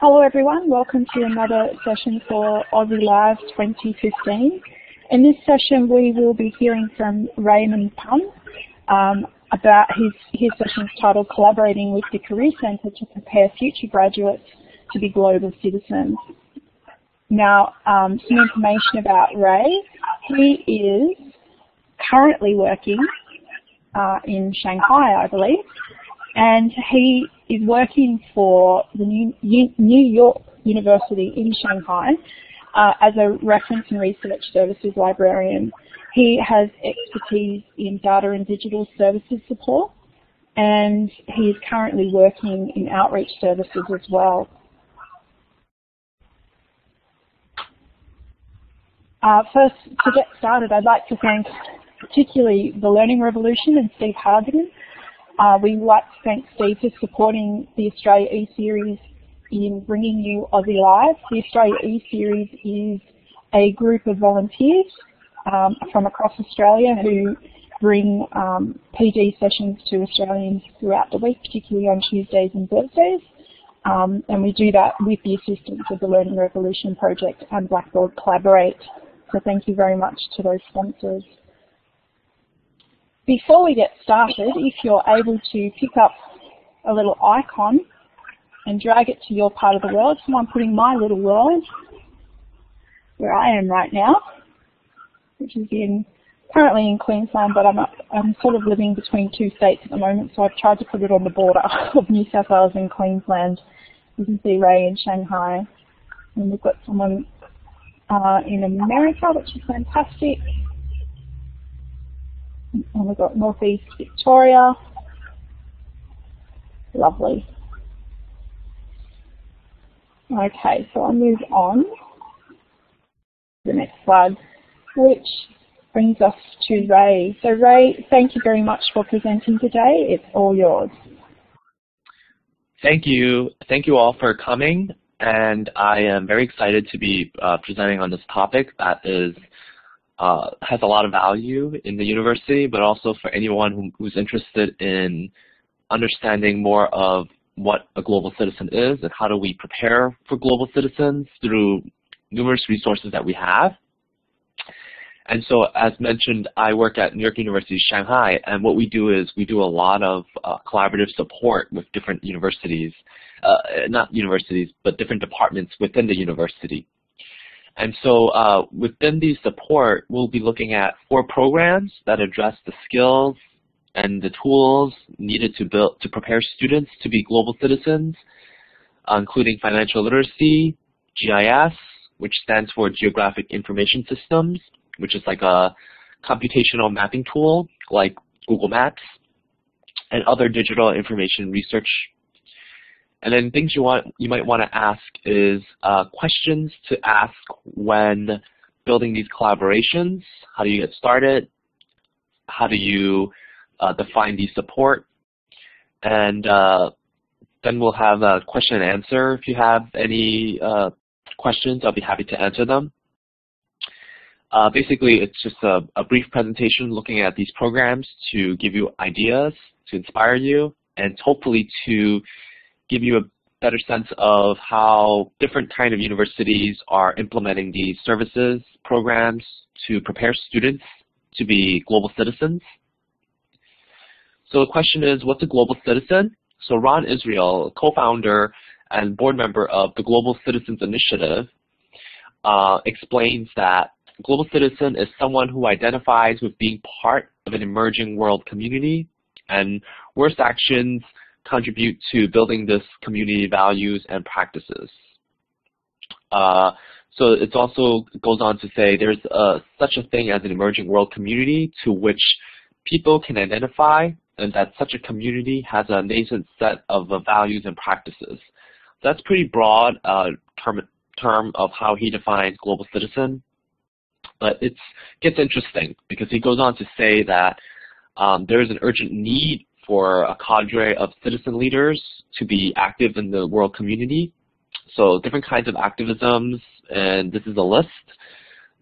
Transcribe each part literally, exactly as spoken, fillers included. Hello everyone, welcome to another session for OZeLIVE twenty fifteen. In this session we will be hearing from Raymond Pun um, about his, his session titled Collaborating with the Career Centre to Prepare Future Graduates to be Global Citizens. Now, um, some information about Ray. He is currently working uh, in Shanghai, I believe, and he is working for the New, New York University in Shanghai uh, as a reference and research services librarian. He has expertise in data and digital services support, and he is currently working in outreach services as well. Uh, first, to get started, I'd like to thank particularly the Learning Revolution and Steve Harding. Uh, we'd like to thank Steve for supporting the Australia E-Series in bringing you Aussie Live. The Australia E-Series is a group of volunteers um, from across Australia who bring um, P D sessions to Australians throughout the week, particularly on Tuesdays and Thursdays. Um, and we do that with the assistance of the Learning Revolution Project and Blackboard Collaborate. So thank you very much to those sponsors. Before we get started, if you're able to pick up a little icon and drag it to your part of the world, so I'm putting my little world where I am right now, which is in currently in Queensland, but I'm, up, I'm sort of living between two states at the moment, so I've tried to put it on the border of New South Wales and Queensland. You can see Ray in Shanghai, and we've got someone uh, in America, which is fantastic. And we've got northeast Victoria. Lovely. Okay, so I'll move on to the next slide, which brings us to Ray. So Ray, thank you very much for presenting today. It's all yours. Thank you. Thank you all for coming, and I am very excited to be uh, presenting on this topic that is Uh, has a lot of value in the university, but also for anyone who, who's interested in understanding more of what a global citizen is and how do we prepare for global citizens through numerous resources that we have. And so, as mentioned, I work at New York University Shanghai, and what we do is we do a lot of uh, collaborative support with different universities, uh, not universities, but different departments within the university. And so uh, within the support, we'll be looking at four programs that address the skills and the tools needed to build to prepare students to be global citizens, uh, including financial literacy, G I S, which stands for Geographic Information Systems, which is like a computational mapping tool like Google Maps, and other digital information research. And then things you want you might want to ask is uh, questions to ask when building these collaborations. How do you get started? How do you uh, define the support? And uh, then we'll have a question and answer. If you have any uh, questions, I'll be happy to answer them. Uh, basically, it's just a, a brief presentation looking at these programs to give you ideas, to inspire you, and hopefully to give you a better sense of how different kind of universities are implementing these services programs to prepare students to be global citizens. So the question is, what's a global citizen? So Ron Israel, co-founder and board member of the Global Citizens Initiative, uh, explains that a global citizen is someone who identifies with being part of an emerging world community, and worse actions contribute to building this community values and practices. Uh, so it also goes on to say there's a, such a thing as an emerging world community to which people can identify, and that such a community has a nascent set of uh, values and practices. That's pretty broad uh, term, term of how he defines global citizen, but it gets interesting because he goes on to say that um, there is an urgent need for a cadre of citizen leaders to be active in the world community. So different kinds of activisms, and this is a list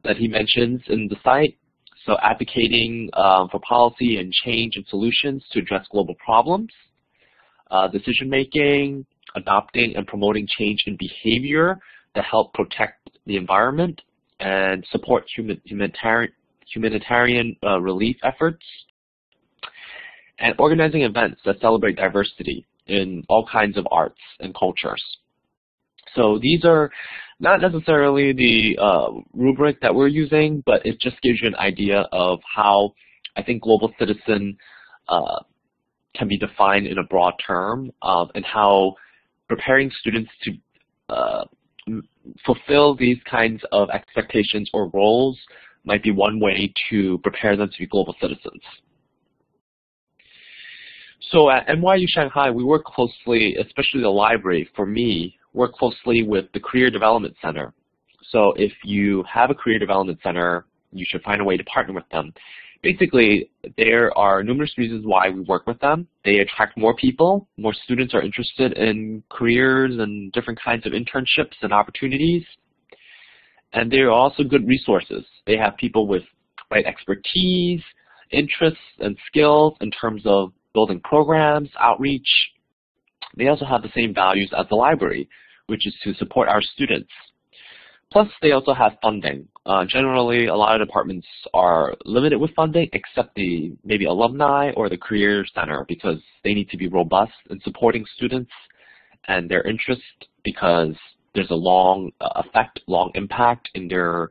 that he mentions in the site. So advocating uh, for policy and change and solutions to address global problems, uh, decision making, adopting and promoting change in behavior that help protect the environment and support human, humanitarian, humanitarian uh, relief efforts, and organizing events that celebrate diversity in all kinds of arts and cultures. So these are not necessarily the uh, rubric that we're using, but it just gives you an idea of how I think global citizen uh, can be defined in a broad term, uh, and how preparing students to uh, fulfill these kinds of expectations or roles might be one way to prepare them to be global citizens. So at N Y U Shanghai, we work closely, especially the library, for me, work closely with the Career Development Center. So if you have a Career Development Center, you should find a way to partner with them. Basically, there are numerous reasons why we work with them. They attract more people. More students are interested in careers and different kinds of internships and opportunities. And they are also good resources. They have people with right expertise, interests, and skills in terms of building programs, outreach. They also have the same values as the library, which is to support our students. Plus, they also have funding. Uh, generally, a lot of departments are limited with funding, except the maybe alumni or the Career Center, because they need to be robust in supporting students and their interest, because there's a long uh, effect, long impact in their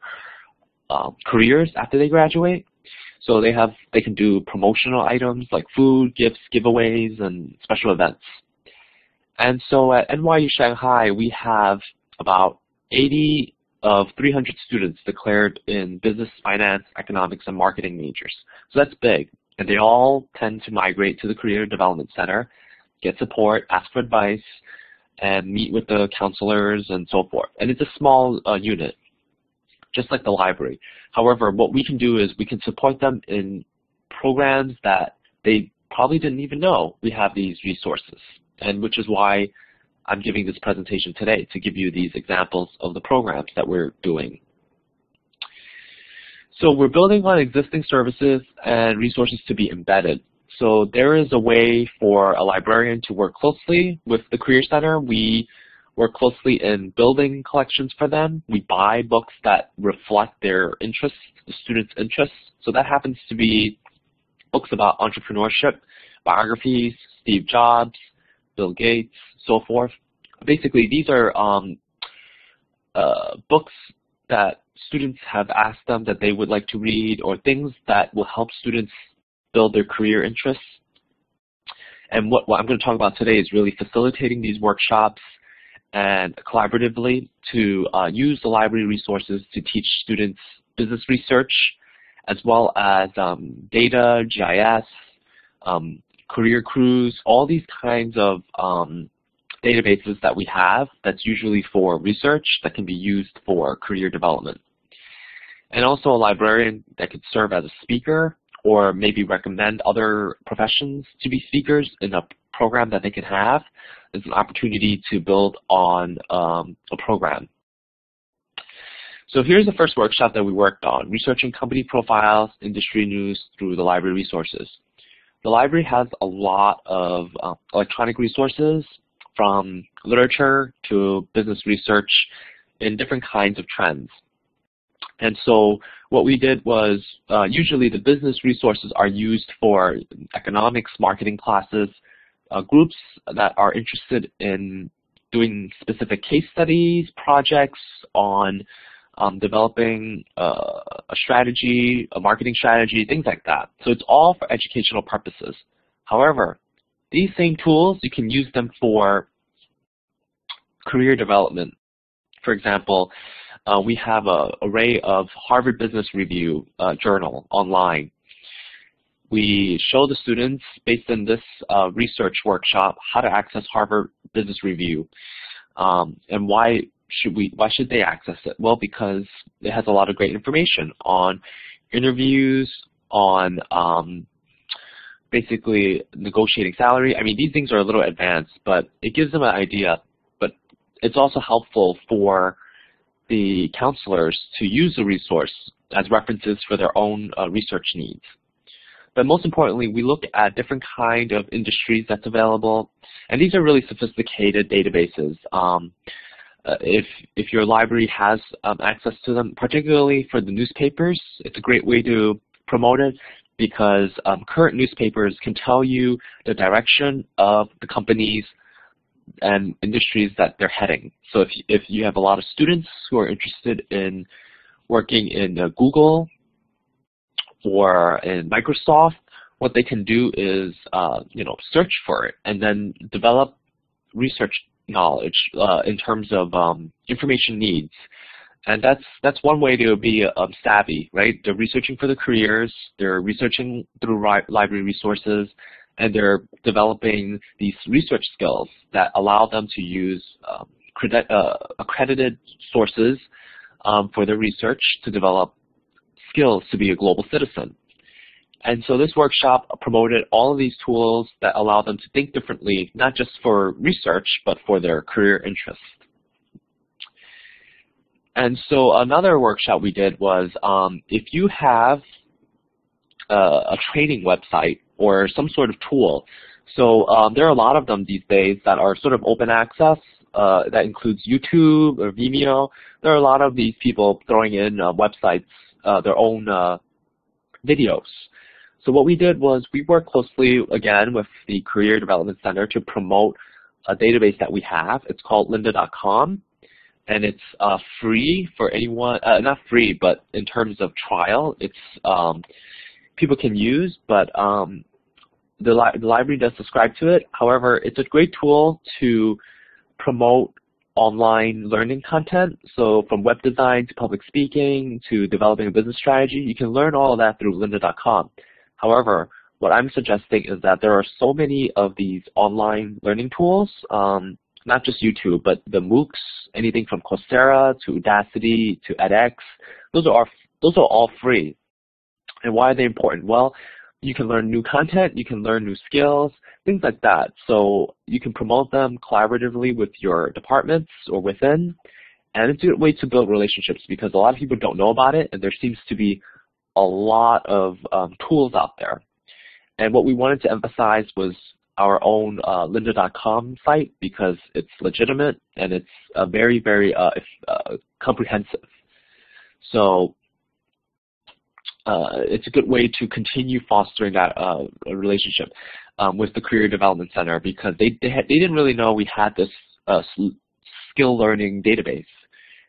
uh, careers after they graduate. So they have, they can do promotional items like food, gifts, giveaways, and special events. And so at N Y U Shanghai, we have about eighty of three hundred students declared in business, finance, economics, and marketing majors. So that's big. And they all tend to migrate to the Career Development Center, get support, ask for advice, and meet with the counselors and so forth. And it's a small uh, unit, just like the library. However, what we can do is we can support them in programs that they probably didn't even know we have these resources, and which is why I'm giving this presentation today, to give you these examples of the programs that we're doing. So we're building on existing services and resources to be embedded. So there is a way for a librarian to work closely with the Career Center. We work closely in building collections for them. We buy books that reflect their interests, the students' interests. So that happens to be books about entrepreneurship, biographies, Steve Jobs, Bill Gates, so forth. Basically, these are um, uh, books that students have asked them that they would like to read, or things that will help students build their career interests. And what, what I'm going to talk about today is really facilitating these workshops and collaboratively to uh, use the library resources to teach students business research, as well as um, data, G I S, um, career crews, all these kinds of um, databases that we have that's usually for research that can be used for career development. And also a librarian that could serve as a speaker, or maybe recommend other professions to be speakers in a program that they can have. It's an opportunity to build on um, a program. So here's the first workshop that we worked on, researching company profiles, industry news through the library resources. The library has a lot of uh, electronic resources, from literature to business research in different kinds of trends. And so what we did was, uh, usually the business resources are used for economics, marketing classes, uh, groups that are interested in doing specific case studies, projects on Um, developing uh, a strategy, a marketing strategy, things like that. So it's all for educational purposes. However, these same tools, you can use them for career development. For example, uh, we have an array of Harvard Business Review uh, journal online. We show the students, based on this uh, research workshop, how to access Harvard Business Review um, and why Should we, why should they access it? Well, because it has a lot of great information on interviews, on um, basically negotiating salary. I mean, these things are a little advanced, but it gives them an idea. But it's also helpful for the counselors to use the resource as references for their own uh, research needs. But most importantly, we looked at different kind of industries that's available, and these are really sophisticated databases. Um, Uh, if, if your library has um, access to them, particularly for the newspapers, it's a great way to promote it because um, current newspapers can tell you the direction of the companies and industries that they're heading. So if, if you have a lot of students who are interested in working in uh, Google or in Microsoft, what they can do is uh, you know, search for it and then develop research knowledge uh, in terms of um, information needs, and that's that's one way to be um, savvy, right? They're researching for the careers, they're researching through ri library resources, and they're developing these research skills that allow them to use um, credit, uh, accredited sources um, for their research to develop skills to be a global citizen. And so this workshop promoted all of these tools that allow them to think differently, not just for research, but for their career interests. And so another workshop we did was um, if you have a, a training website or some sort of tool. So um, there are a lot of them these days that are sort of open access. Uh, that includes YouTube or Vimeo. There are a lot of these people throwing in uh, websites, uh, their own uh, videos. So what we did was we worked closely, again, with the Career Development Center to promote a database that we have. It's called lynda dot com, and it's uh, free for anyone, uh, not free, but in terms of trial, it's um, people can use, but um, the, li the library does subscribe to it. However, it's a great tool to promote online learning content, so from web design to public speaking to developing a business strategy, you can learn all of that through lynda dot com. However, what I'm suggesting is that there are so many of these online learning tools, um, not just YouTube, but the MOOCs, anything from Coursera to Udacity to edX, those are, those are all free. And why are they important? Well, you can learn new content, you can learn new skills, things like that. So you can promote them collaboratively with your departments or within, and it's a good way to build relationships because a lot of people don't know about it, and there seems to be a lot of um, tools out there. And what we wanted to emphasize was our own uh, lynda dot com site because it's legitimate and it's uh, very, very uh, if, uh, comprehensive. So uh, it's a good way to continue fostering that uh, relationship um, with the Career Development Center because they, they, had, they didn't really know we had this uh, skill learning database.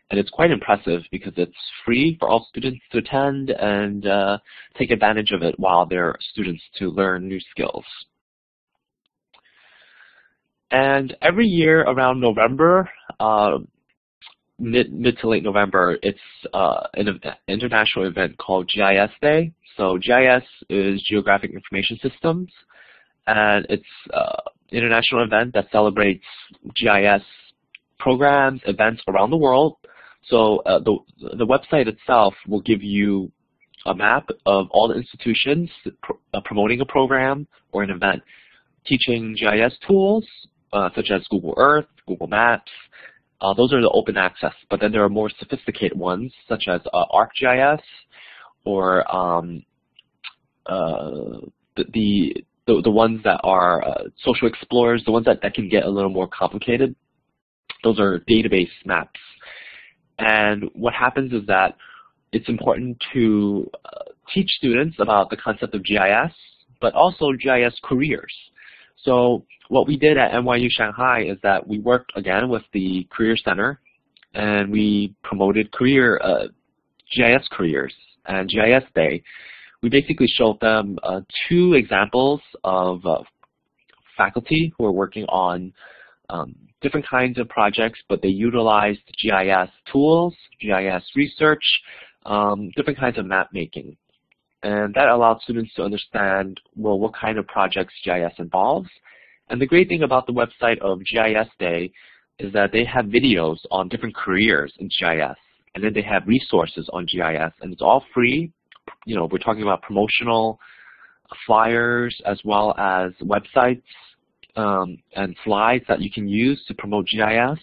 And it's quite impressive because it's free for all students to attend and uh, take advantage of it while they're students to learn new skills. And every year around November, uh, mid, mid to late November, it's uh, an international event called G I S Day. So G I S is Geographic Information Systems, and it's uh, an international event that celebrates G I S programs, events around the world. So uh, the, the website itself will give you a map of all the institutions pro uh, promoting a program or an event, teaching G I S tools uh, such as Google Earth, Google Maps. Uh, those are the open access, but then there are more sophisticated ones such as uh, ArcGIS or um, uh, the, the, the, the ones that are uh, Social Explorers, the ones that, that can get a little more complicated. Those are database maps. And what happens is that it's important to uh, teach students about the concept of G I S, but also G I S careers. So what we did at N Y U Shanghai is that we worked, again, with the Career Center, and we promoted career uh, G I S careers and G I S Day. We basically showed them uh, two examples of uh, faculty who are working on um, different kinds of projects, but they utilized G I S tools, G I S research, um, different kinds of map making. And that allowed students to understand, well, what kind of projects G I S involves. And the great thing about the website of G I S Day is that they have videos on different careers in G I S, and then they have resources on G I S, and it's all free. You know, we're talking about promotional flyers as well as websites, Um, and slides that you can use to promote G I S.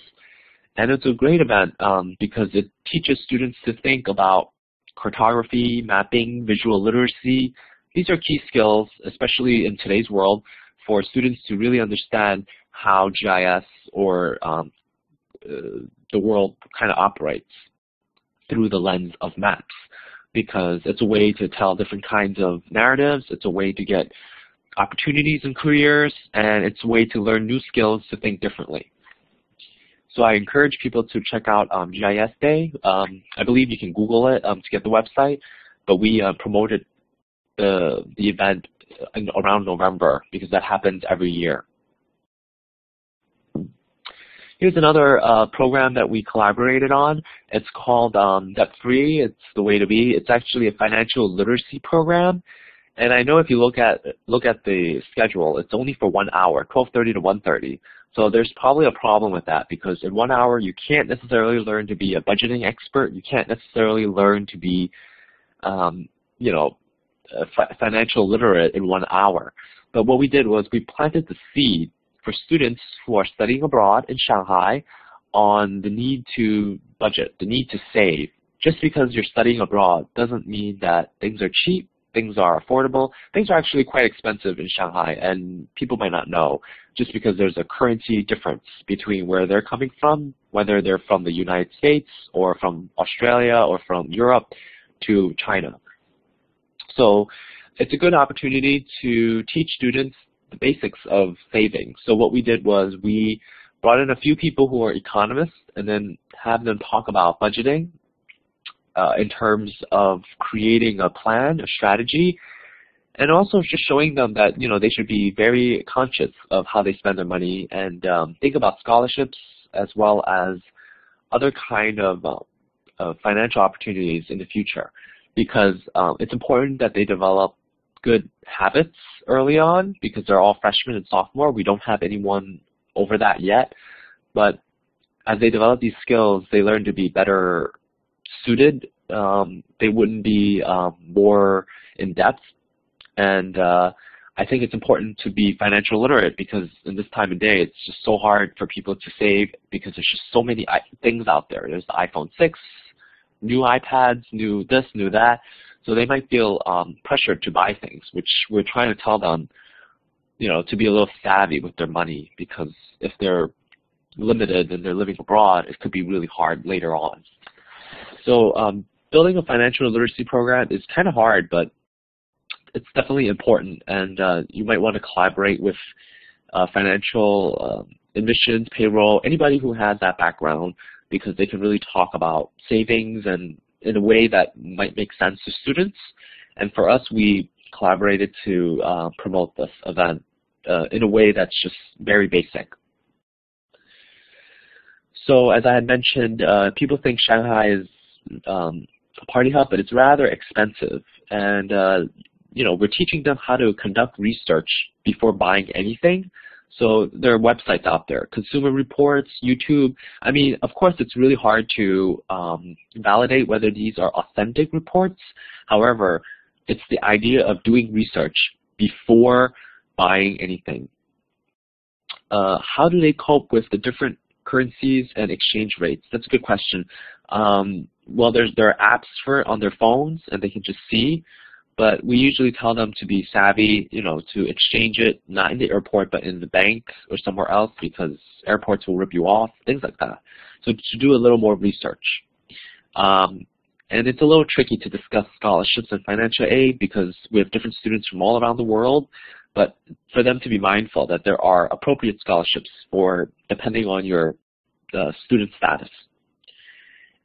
And it's a great event um, because it teaches students to think about cartography, mapping, visual literacy, These are key skills, especially in today's world, for students to really understand how G I S or um, uh, the world kind of operates through the lens of maps, because it's a way to tell different kinds of narratives, it's a way to get opportunities and careers, and it's a way to learn new skills to think differently. So I encourage people to check out um, G I S Day. Um, I believe you can Google it um, to get the website, but we uh, promoted uh, the event in around November because that happens every year. Here's another uh, program that we collaborated on. It's called um, Debt Free. It's the way to be. It's actually a financial literacy program. And I know if you look at look at the schedule, it's only for one hour, twelve thirty to one thirty. So there's probably a problem with that, because in one hour you can't necessarily learn to be a budgeting expert. You can't necessarily learn to be, um, you know, fi- financial literate in one hour. But what we did was we planted the seed for students who are studying abroad in Shanghai on the need to budget, the need to save. Just because you're studying abroad doesn't mean that things are cheap. Things are affordable. Things are actually quite expensive in Shanghai, and people might not know, just because there's a currency difference between where they're coming from, whether they're from the United States or from Australia or from Europe to China. So it's a good opportunity to teach students the basics of saving. So what we did was we brought in a few people who are economists and then have them talk about budgeting, Uh, in terms of creating a plan, a strategy, and also just showing them that, you know, they should be very conscious of how they spend their money and um, think about scholarships as well as other kind of uh, uh, financial opportunities in the future, because um, it's important that they develop good habits early on, because they're all freshmen and sophomore. We don't have anyone over that yet, but as they develop these skills, they learn to be better suited, um, they wouldn't be um, more in depth, and uh, I think it's important to be financial literate, because in this time of day it's just so hard for people to save, because there's just so many things out there. There's the iPhone six, new iPads, new this, new that, so they might feel um, pressured to buy things, which we're trying to tell them, you know, to be a little savvy with their money, because if they're limited and they're living abroad, it could be really hard later on. So um, building a financial literacy program is kind of hard, but it's definitely important, and uh, you might want to collaborate with uh, financial uh, admissions, payroll, anybody who has that background, because they can really talk about savings and in a way that might make sense to students. And for us, we collaborated to uh, promote this event uh, in a way that's just very basic. So as I had mentioned, uh, people think Shanghai is um, a party hub, but it's rather expensive. And uh, you know, we're teaching them how to conduct research before buying anything. So there are websites out there, Consumer Reports, YouTube. I mean, of course, it's really hard to um, validate whether these are authentic reports. However, it's the idea of doing research before buying anything. Uh, how do they cope with the different currencies and exchange rates? That's a good question. Um, well, there's, there are apps for it on their phones, and they can just see, but we usually tell them to be savvy, you know, to exchange it, not in the airport, but in the bank or somewhere else, because airports will rip you off, things like that. So to do a little more research. Um, and it's a little tricky to discuss scholarships and financial aid, because we have different students from all around the world, but for them to be mindful that there are appropriate scholarships for, depending on your uh, student status.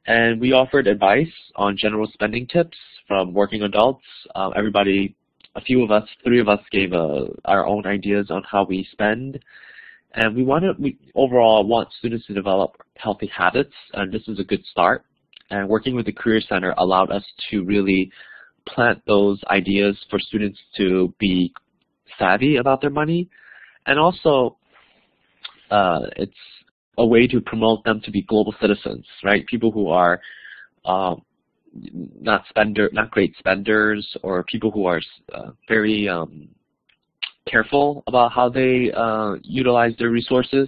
And we offered advice on general spending tips from working adults. Uh, everybody, a few of us, three of us gave uh, our own ideas on how we spend. And we want to, we overall want students to develop healthy habits, and this is a good start. And working with the Career Center allowed us to really plant those ideas for students to be savvy about their money, and also uh, it's a way to promote them to be global citizens, right? People who are um, not spender, not great spenders, or people who are uh, very um, careful about how they uh, utilize their resources.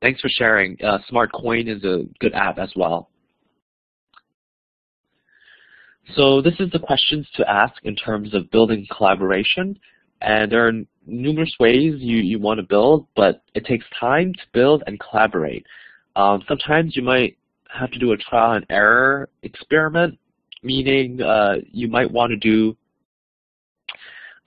Thanks for sharing. Uh, SmartCoin is a good app as well. So this is the questions to ask in terms of building collaboration. And there are numerous ways you, you want to build, but it takes time to build and collaborate. Um, sometimes you might have to do a trial and error experiment, meaning uh, you might want to do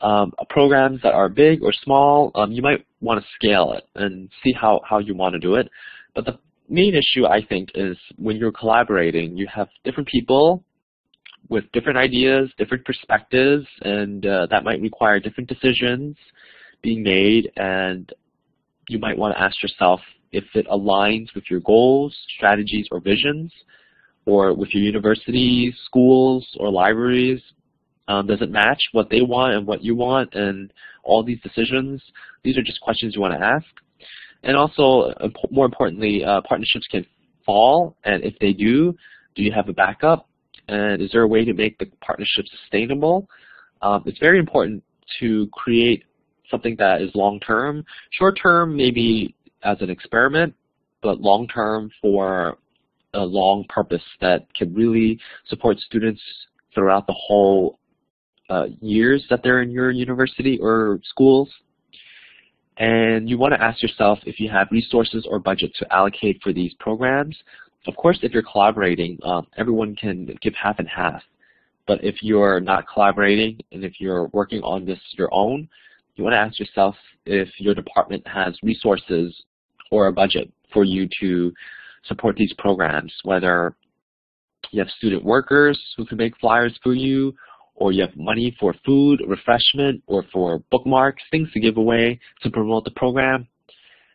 um, programs that are big or small. Um, you might want to scale it and see how, how you want to do it. But the main issue, I think, is when you're collaborating, you have different people with different ideas, different perspectives, and uh, that might require different decisions being made, and you might want to ask yourself if it aligns with your goals, strategies, or visions, or with your universities, schools, or libraries. Um, does it match what they want and what you want and all these decisions? These are just questions you want to ask. And also, uh, more importantly, uh, partnerships can fall, and if they do, do you have a backup? And is there a way to make the partnership sustainable? Um, it's very important to create something that is long-term. Short-term maybe as an experiment, but long-term for a long purpose that can really support students throughout the whole uh, years that they're in your university or schools. And you want to ask yourself if you have resources or budget to allocate for these programs. Of course, if you're collaborating, um, everyone can give half and half. But if you're not collaborating and if you're working on this your own, you want to ask yourself if your department has resources or a budget for you to support these programs, whether you have student workers who can make flyers for you, or you have money for food, refreshment, or for bookmarks, things to give away to promote the program.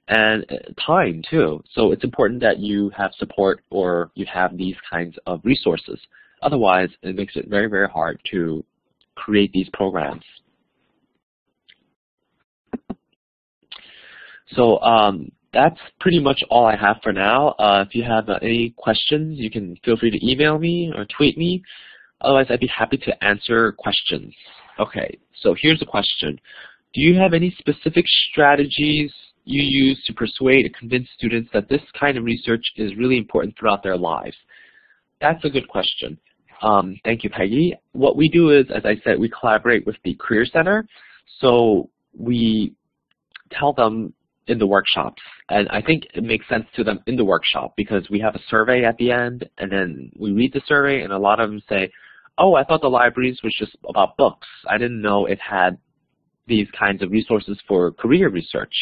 And time, too. So it's important that you have support or you have these kinds of resources. Otherwise, it makes it very, very hard to create these programs. So um, that's pretty much all I have for now. Uh, if you have uh, any questions, you can feel free to email me or tweet me. Otherwise, I'd be happy to answer questions. Okay, so here's a question. Do you have any specific strategies you use to persuade and convince students that this kind of research is really important throughout their lives? That's a good question. Um, thank you, Peggy. What we do is, as I said, we collaborate with the Career Center. So we tell them in the workshops. And I think it makes sense to them in the workshop because we have a survey at the end, and then we read the survey, and a lot of them say, oh, I thought the libraries was just about books. I didn't know it had these kinds of resources for career research.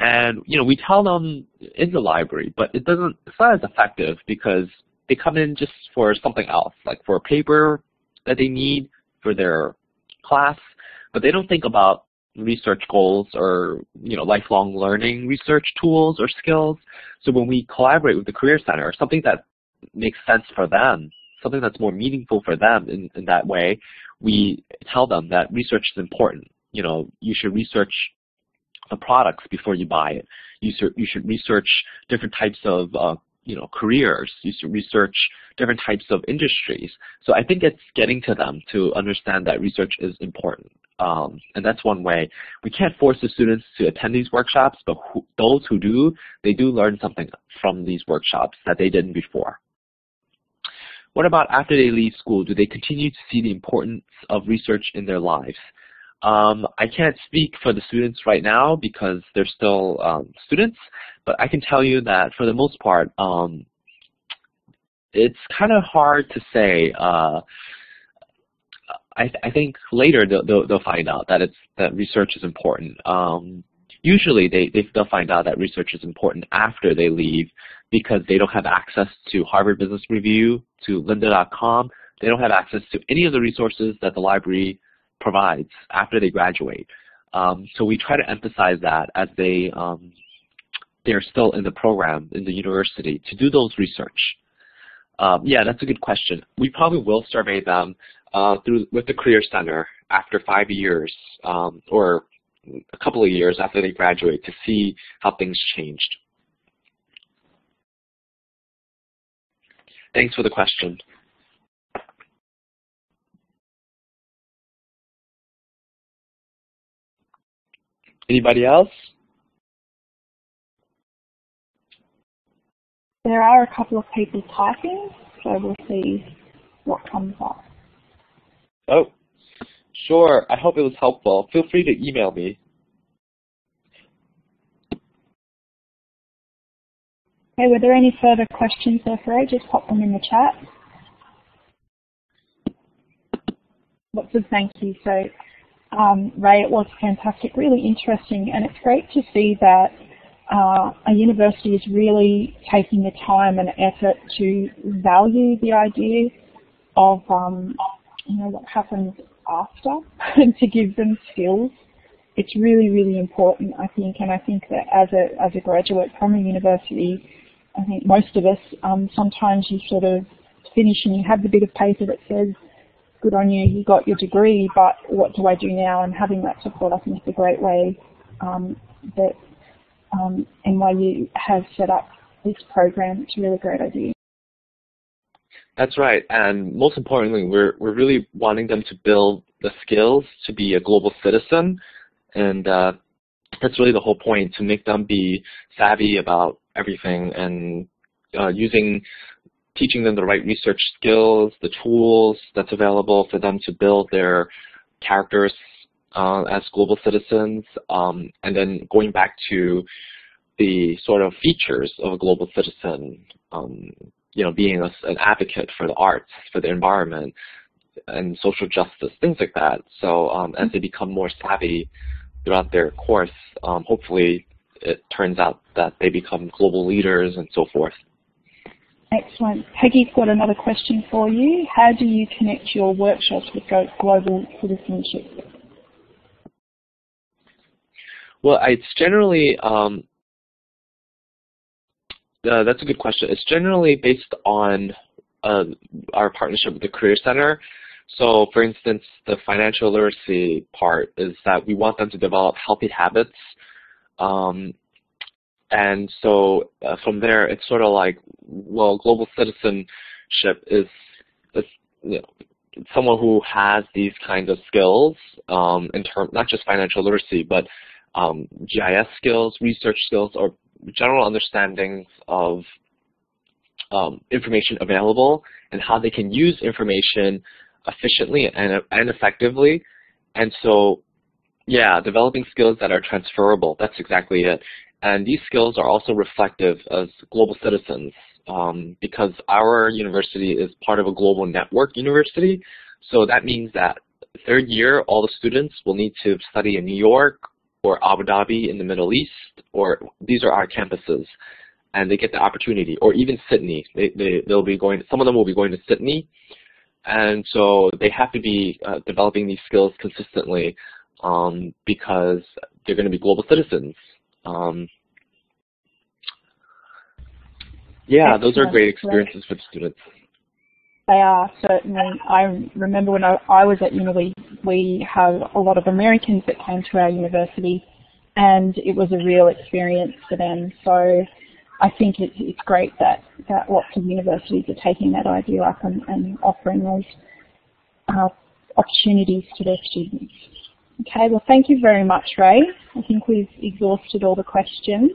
And you know, we tell them in the library, but it doesn't, it's not as effective because they come in just for something else, like for a paper that they need for their class, but they don't think about research goals or you know, lifelong learning research tools or skills. So when we collaborate with the Career Center, something that makes sense for them, something that's more meaningful for them in, in that way, we tell them that research is important. You know, you should research the products before you buy it. You, you should research different types of uh, you know, careers. You should research different types of industries. So I think it's getting to them to understand that research is important. Um, and that's one way. We can't force the students to attend these workshops, but who, those who do, they do learn something from these workshops that they didn't before. What about after they leave school? Do they continue to see the importance of research in their lives? Um, I can't speak for the students right now because they're still um, students, but I can tell you that for the most part, um, it's kind of hard to say. Uh, I, th I think later they'll, they'll, they'll find out that it's that research is important. Um, usually they, they, they'll find out that research is important after they leave because they don't have access to Harvard Business Review, to lynda dot com. They don't have access to any of the resources that the library provides after they graduate. Um, so we try to emphasize that as they, um, they're still in the program, in the university, to do those research. Um, yeah, that's a good question. We probably will survey them uh, through with the Career Center after five years um, or a couple of years after they graduate to see how things changed. Thanks for the question. Anybody else? There are a couple of people typing, so we'll see what comes up. Oh, sure. I hope it was helpful. Feel free to email me. Okay, were there any further questions there for you? Just pop them in the chat. Lots of thank you. So, um, Ray, it was fantastic, really interesting, and it's great to see that uh, a university is really taking the time and effort to value the idea of um, you know, what happens after and to give them skills. It's really, really important, I think, and I think that as a as a graduate from a university, I think most of us, um, sometimes you sort of finish and you have the bit of paper that says, good on you, you got your degree, but what do I do now? And having that support, I think, is a great way um, that um, N Y U has set up this program. It's a really great idea. That's right, and most importantly, we're we're really wanting them to build the skills to be a global citizen, and uh, that's really the whole point, to make them be savvy about everything and uh, using, teaching them the right research skills, the tools that's available for them to build their characters uh, as global citizens, um, and then going back to the sort of features of a global citizen. Um, you know, being a, an advocate for the arts, for the environment, and social justice, things like that. So um, as they become more savvy throughout their course, um, hopefully it turns out that they become global leaders and so forth. Excellent. Peggy's got another question for you. How do you connect your workshops with global citizenship? Well, it's generally, um, Uh, that's a good question. It's generally based on uh, our partnership with the Career Center. So, for instance, the financial literacy part is that we want them to develop healthy habits. Um, and so uh, from there, it's sort of like, well, global citizenship is, is you know, someone who has these kinds of skills, um, in term, not just financial literacy, but um, G I S skills, research skills, or general understandings of um, information available and how they can use information efficiently and, and effectively. And so, yeah, developing skills that are transferable, that's exactly it. And these skills are also reflective as global citizens, um, because our university is part of a global network university. So that means that third year, all the students will need to study in New York or Abu Dhabi in the Middle East, or these are our campuses, and they get the opportunity, or even Sydney. They, they, they'll be going, some of them will be going to Sydney, and so they have to be uh, developing these skills consistently um, because they're going to be global citizens. Um, yeah, those are great experiences for the students. They are, certainly. I remember when I, I was at uni, we had a lot of Americans that came to our university, and it was a real experience for them. So I think it's, it's great that, that lots of universities are taking that idea up and, and offering those uh, opportunities to their students. Okay, well, thank you very much, Ray. I think we've exhausted all the questions.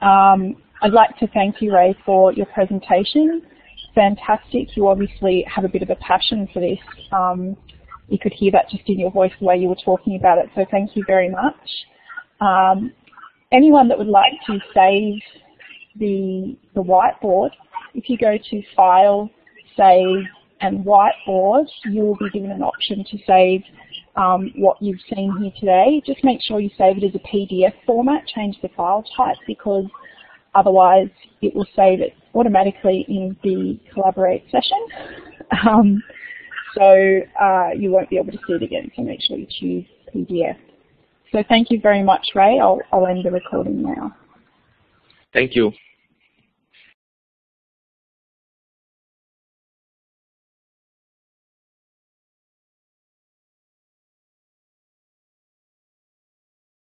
Um, I'd like to thank you, Ray, for your presentation. Fantastic. You obviously have a bit of a passion for this. Um, you could hear that just in your voice the way you were talking about it, so thank you very much. Um, anyone that would like to save the, the whiteboard, if you go to File, Save and Whiteboard, you will be given an option to save um, what you've seen here today. Just make sure you save it as a P D F format, change the file type, because otherwise it will save it automatically in the Collaborate session. Um, so uh, you won't be able to see it again, so make sure you choose P D F. So thank you very much, Ray. I'll, I'll end the recording now. Thank you.